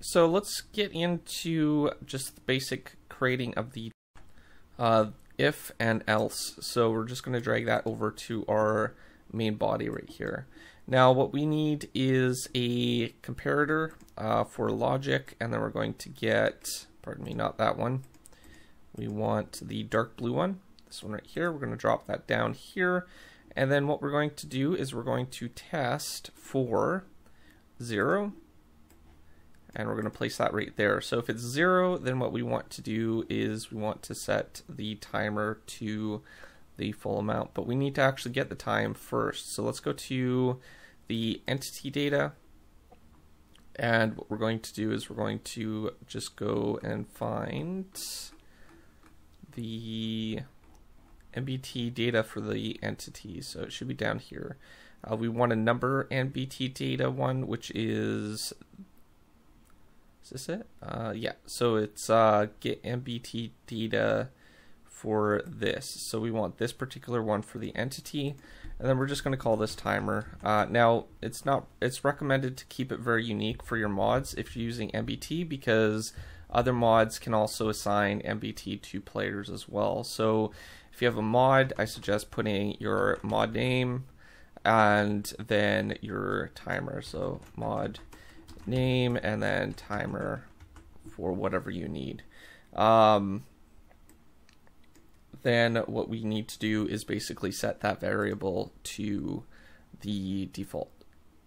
so let's get into just the basic creating of the if and else. So we're just going to drag that over to our main body right here. Now what we need is a comparator for logic, and then we're going to get, pardon me, not that one. We want the dark blue one, this one right here. We're going to drop that down here. And then what we're going to do is we're going to test for 0. And we're going to place that right there. So if it's 0, then what we want to do is we want to set the timer to the full amount, but we need to actually get the time first. So let's go to the entity data, and what we're going to do is we're going to just go and find the NBT data for the entity. So it should be down here. We want a number NBT data one, which is this it? Yeah, so it's get NBT data for this. So we want this particular one for the entity, and then we're just going to call this timer. Now it's recommended to keep it very unique for your mods if you're using NBT, because other mods can also assign NBT to players as well. So if you have a mod, I suggest putting your mod name and then your timer. So mod name and then timer for whatever you need. Then what we need to do is basically set that variable to the default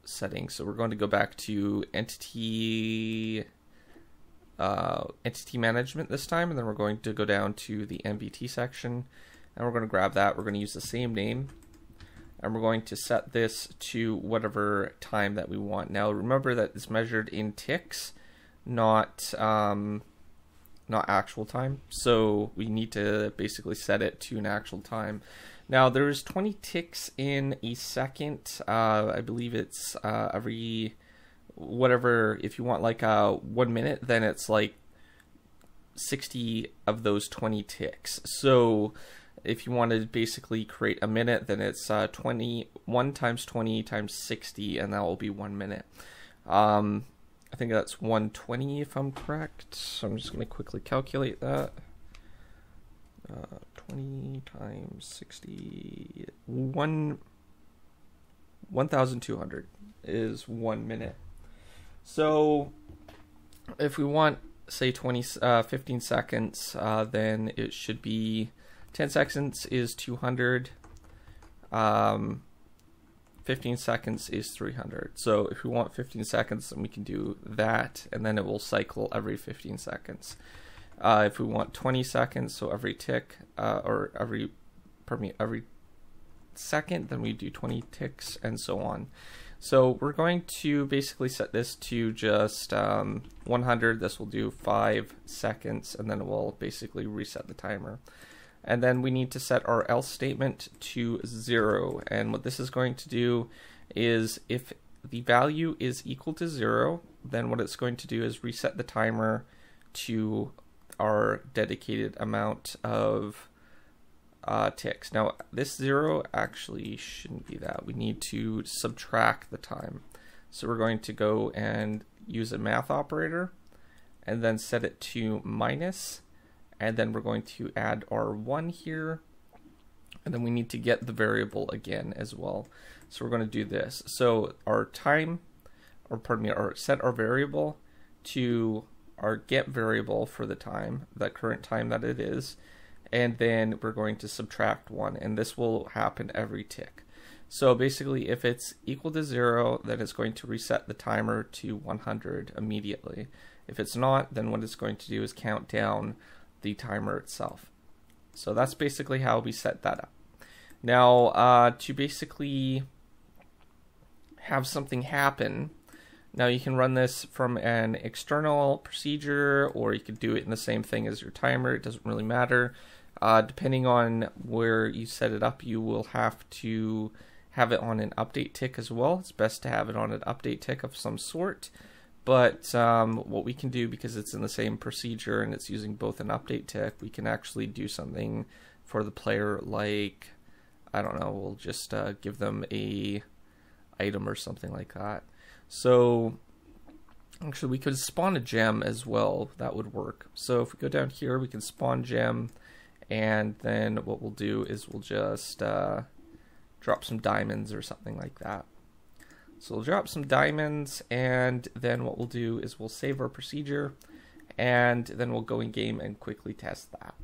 setting. So we're going to go back to entity entity management this time, and then we're going to go down to the NBT section, and we're going to grab that. We're going to use the same name, and we're going to set this to whatever time that we want. Now remember that it's measured in ticks, not actual time. So we need to basically set it to an actual time. Now there's 20 ticks in a second. I believe it's every whatever. If you want like 1 minute, then it's like 60 of those 20 ticks. So if you want to basically create a minute, then it's 21 times 20 times 60, and that will be 1 minute. I think that's 120 if I'm correct. So I'm just going to quickly calculate that. 20 times 60, 1,200 is 1 minute. So if we want, say 15 seconds, then it should be 10 seconds is 200. 15 seconds is 300. So if we want 15 seconds, then we can do that, and then it will cycle every 15 seconds. If we want 20 seconds, so every tick, or every, pardon me, every second, then we do 20 ticks and so on. So we're going to basically set this to just 100. This will do 5 seconds, and then it will basically reset the timer. And then we need to set our else statement to 0. And what this is going to do is if the value is equal to 0, then what it's going to do is reset the timer to our dedicated amount of ticks. Now this 0 actually shouldn't be that. We need to subtract the time. So we're going to go and use a math operator and then set it to minus. And then we're going to add our 1 here, and then we need to get the variable again as well. So we're going to do this. So our time, or pardon me, our set our variable to our get variable for the time, the current time that it is, and then we're going to subtract 1, and this will happen every tick. So basically if it's equal to 0, then it's going to reset the timer to 100 immediately. If it's not, then what it's going to do is count down the timer itself. So that's basically how we set that up. Now to basically have something happen, now you can run this from an external procedure, or you could do it in the same thing as your timer. It doesn't really matter. Depending on where you set it up, you will have to have it on an update tick as well. It's best to have it on an update tick of some sort. But what we can do, because it's in the same procedure and it's using both an update tick, we can actually do something for the player, like, I don't know, we'll just give them a item or something like that. So Actually, we could spawn a gem as well. That would work. So if we go down here, we can spawn gem, and then what we'll do is we'll just drop some diamonds or something like that. So we'll drop some diamonds, and then what we'll do is we'll save our procedure, and then we'll go in game and quickly test that.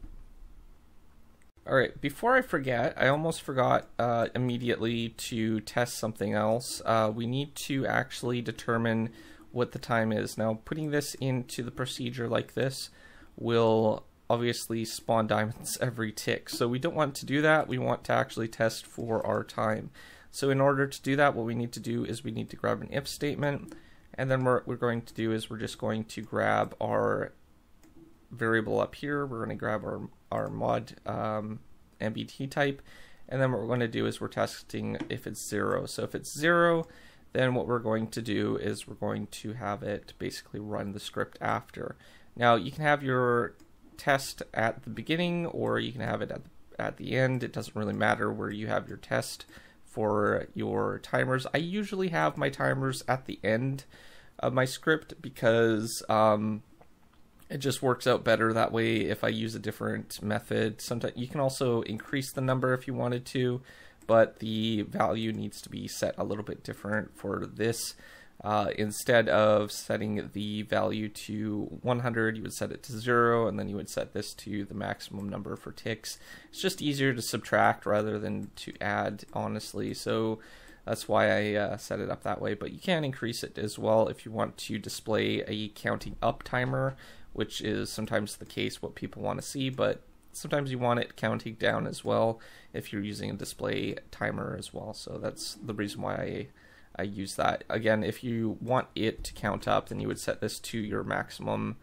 Alright, before I forget, I almost forgot immediately to test something else. We need to actually determine what the time is. Now, putting this into the procedure like this will obviously spawn diamonds every tick. So we don't want to do that. We want to actually test for our time. So in order to do that, what we need to do is we need to grab an if statement, and then what we're going to do is we're just going to grab our variable up here. We're going to grab our mod NBT type, and then what we're going to do is we're testing if it's 0. So if it's 0, then what we're going to do is we're going to have it basically run the script after. Now, you can have your test at the beginning, or you can have it at the end. It doesn't really matter where you have your test for your timers. I usually have my timers at the end of my script because it just works out better that way if I use a different method. Sometimes you can also increase the number if you wanted to, but the value needs to be set a little bit different for this. Instead of setting the value to 100, you would set it to 0, and then you would set this to the maximum number for ticks. It's just easier to subtract rather than to add, honestly, so that's why I set it up that way. But you can increase it as well if you want to display a counting up timer, which is sometimes the case what people want to see, but sometimes you want it counting down as well if you're using a display timer as well. So that's the reason why I use that. Again, if you want it to count up, then you would set this to your maximum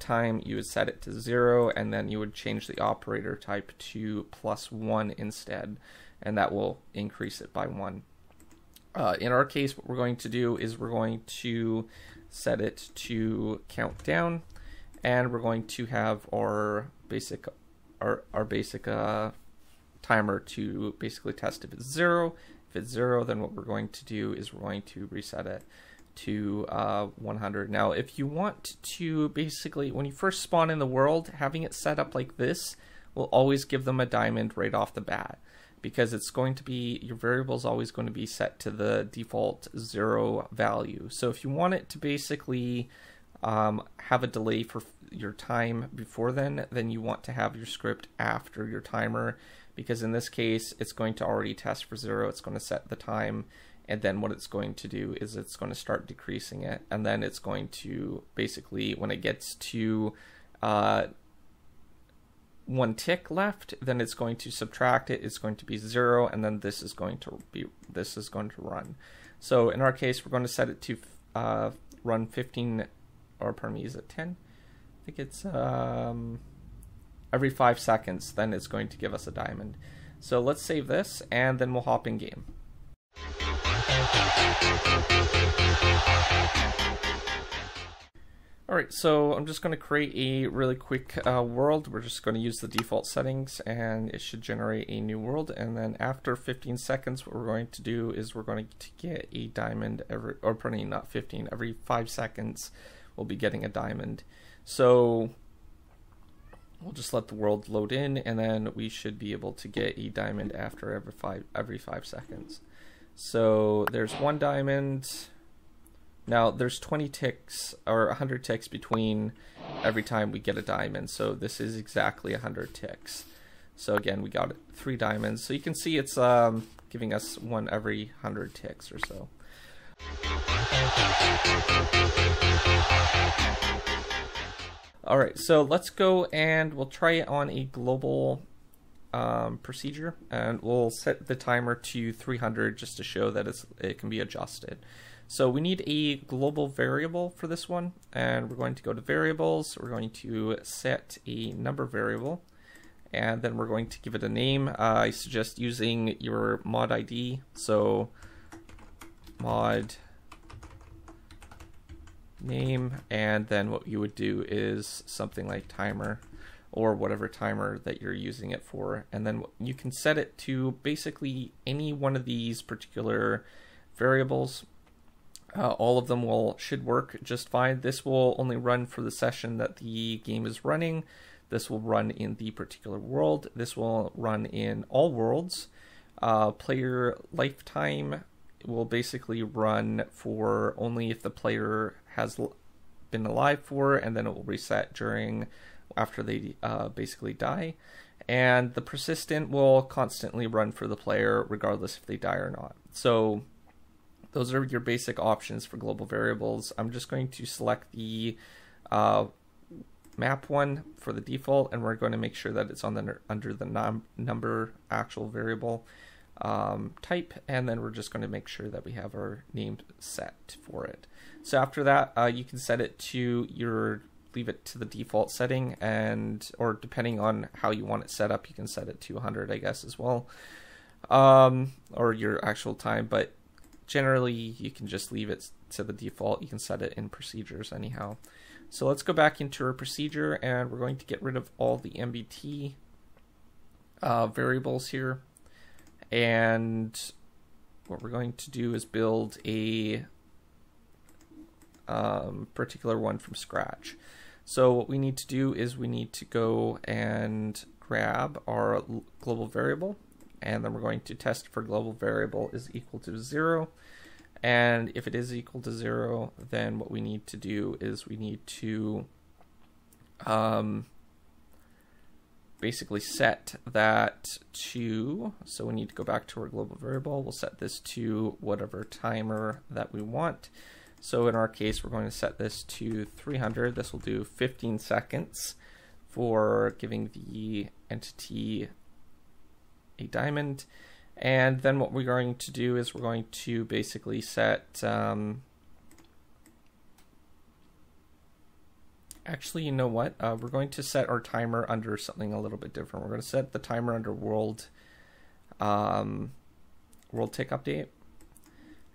time. You would set it to 0, and then you would change the operator type to +1 instead, and that will increase it by 1. In our case, what we're going to do is we're going to set it to count down, and we're going to have our basic timer to basically test if it's 0. If it's 0, then what we're going to do is we're going to reset it to 100. Now, if you want to basically, when you first spawn in the world, having it set up like this will always give them a diamond right off the bat, because it's going to be, your variable is always going to be set to the default 0 value. So if you want it to basically have a delay for your time before then you want to have your script after your timer, because in this case, it's going to already test for 0, it's going to set the time, and then what it's going to do is it's going to start decreasing it, and then it's going to basically, when it gets to 1 tick left, then it's going to subtract it, it's going to be 0, and then this is going to run. So in our case, we're going to set it to run 15, or pardon me, is it 10? I think it's every 5 seconds, then it's going to give us a diamond. So let's save this, and then we'll hop in game. Alright, so I'm just going to create a really quick world. We're just going to use the default settings, and it should generate a new world. And then after 15 seconds, what we're going to do is we're going to get a diamond every, or pardon me, not 15, every 5 seconds we'll be getting a diamond. So we'll just let the world load in, and then we should be able to get a diamond after every five seconds. So there's 1 diamond. Now there's 20 ticks or 100 ticks between every time we get a diamond. So this is exactly 100 ticks. So again, we got 3 diamonds. So you can see it's giving us 1 every 100 ticks or so. Alright, so let's go and we'll try it on a global procedure, and we'll set the timer to 300 just to show that it can be adjusted. So we need a global variable for this one, and we're going to go to variables, we're going to set a number variable, and then we're going to give it a name. I suggest using your mod ID, so mod name, and then what you would do is something like timer or whatever timer that you're using it for, and then you can set it to basically any one of these particular variables. All of them should work just fine. This will only run for the session that the game is running. This will run in the particular world. This will run in all worlds. Player lifetime will basically run for only if the player has been alive for, and then it will reset after they basically die. And the persistent will constantly run for the player regardless if they die or not. So those are your basic options for global variables. I'm just going to select the map one for the default, and we're going to make sure that it's on the under the number actual variable type, and then we're just going to make sure that we have our name set for it. So after that, you can set it to leave it to the default setting, or depending on how you want it set up, you can set it to 100, I guess, as well, or your actual time, but generally you can just leave it to the default. You can set it in procedures anyhow. So let's go back into our procedure, and we're going to get rid of all the NBT variables here. And what we're going to do is build a particular one from scratch. So what we need to do is we need to go and grab our global variable, and then we're going to test for global variable is equal to 0. And if it is equal to 0, then what we need to do is we need to basically set that to, so we need to go back to our global variable. We'll set this to whatever timer that we want. So in our case, we're going to set this to 300. This will do 15 seconds for giving the entity a diamond. And then what we're going to do is we're going to basically set, actually, you know what? We're going to set our timer under something a little bit different. We're going to set the timer under world tick update.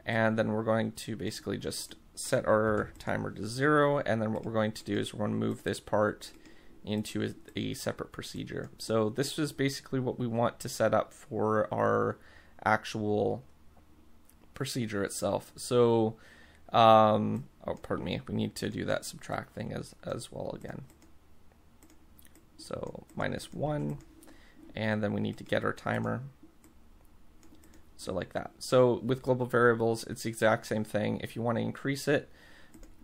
And then we're going to basically just set our timer to 0. And then what we're going to do is we're going to move this part into a separate procedure. So this is basically what we want to set up for our actual procedure itself. So, oh, pardon me, we need to do that subtract thing as well again. So -1, and then we need to get our timer. So like that. So with global variables, it's the exact same thing. If you want to increase it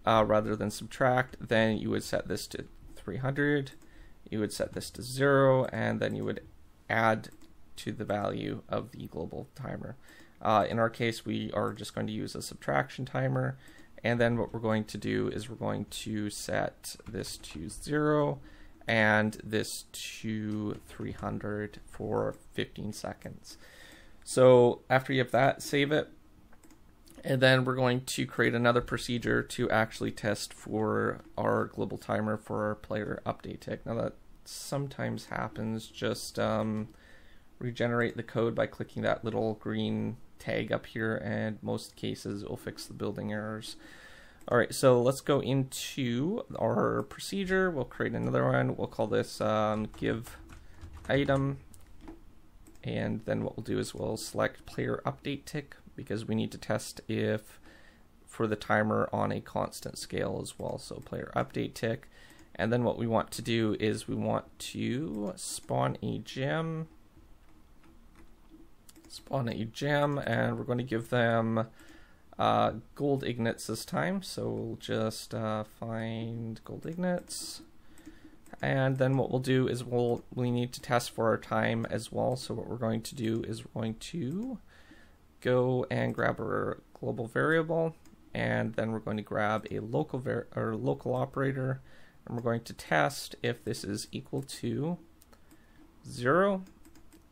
rather than subtract, then you would set this to 300, you would set this to 0, and then you would add to the value of the global timer. In our case, we are just going to use a subtraction timer, and then what we're going to do is we're going to set this to 0 and this to 300 for 15 seconds. So after you have that, save it, and then we're going to create another procedure to actually test for our global timer for our player update tick. Now that sometimes happens, just regenerate the code by clicking that little green tag up here, and most cases it will fix the building errors. All right, so let's go into our procedure. We'll create another one. We'll call this give item. And then what we'll do is we'll select player update tick, because we need to test for the timer on a constant scale as well. So player update tick. And then what we want to do is we want to spawn a gem, and we're going to give them gold ignits this time. So we'll just find gold ignits. And then what we'll do is we need to test for our time as well. So what we're going to do is we're going to go and grab our global variable, and then we're going to grab a local operator, and we're going to test if this is equal to 0.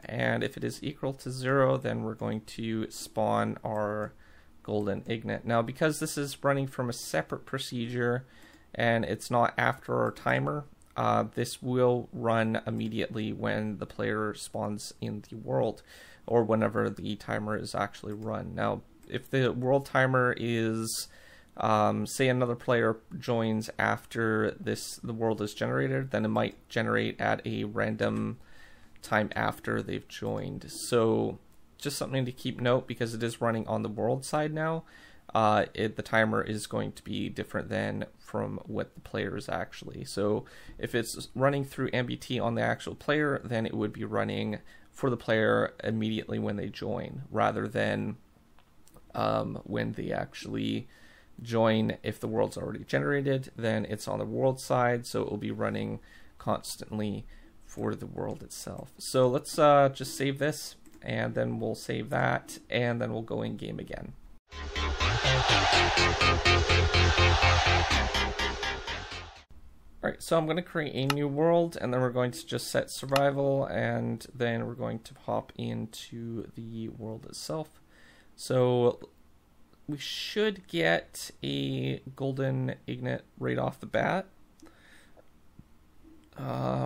And if it is equal to 0, then we're going to spawn our golden ignit. Now, because this is running from a separate procedure and it's not after our timer, this will run immediately when the player spawns in the world, or whenever the timer is actually run. Now, if the world timer is, say another player joins after the world is generated, then it might generate at a random time after they've joined. So just something to keep note, because it is running on the world side now. the timer is going to be different than from what the player is actually. So if it's running through NBT on the actual player, then it would be running for the player immediately when they join, rather than when they actually join. If the world's already generated, then it's on the world side, so it will be running constantly for the world itself. So let's just save this, and then we'll save that, and then we'll go in game again. Alright, so I'm going to create a new world, and then we're going to just set survival, and then we're going to hop into the world itself. So we should get a golden ignit right off the bat,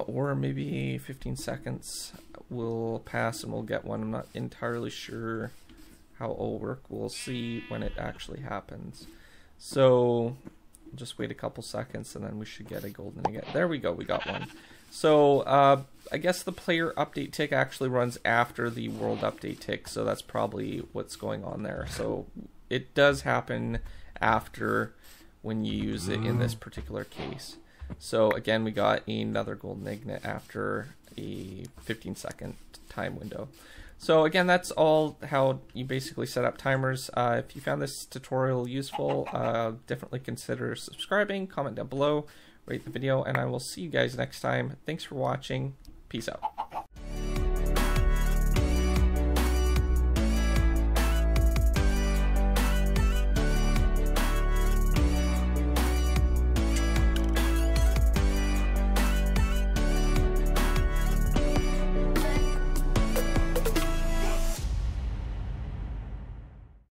or maybe 15 seconds will pass and we'll get one. I'm not entirely sure how it'll work. We'll see when it actually happens. So just wait a couple seconds and then we should get a golden again. There we go, we got one. So I guess the player update tick actually runs after the world update tick, so that's probably what's going on there. So it does happen after when you use it in this particular case. So again, we got another golden ignit after a 15-second time window. So again, that's all how you basically set up timers. If you found this tutorial useful, definitely consider subscribing, comment down below, rate the video, and I will see you guys next time. Thanks for watching. Peace out.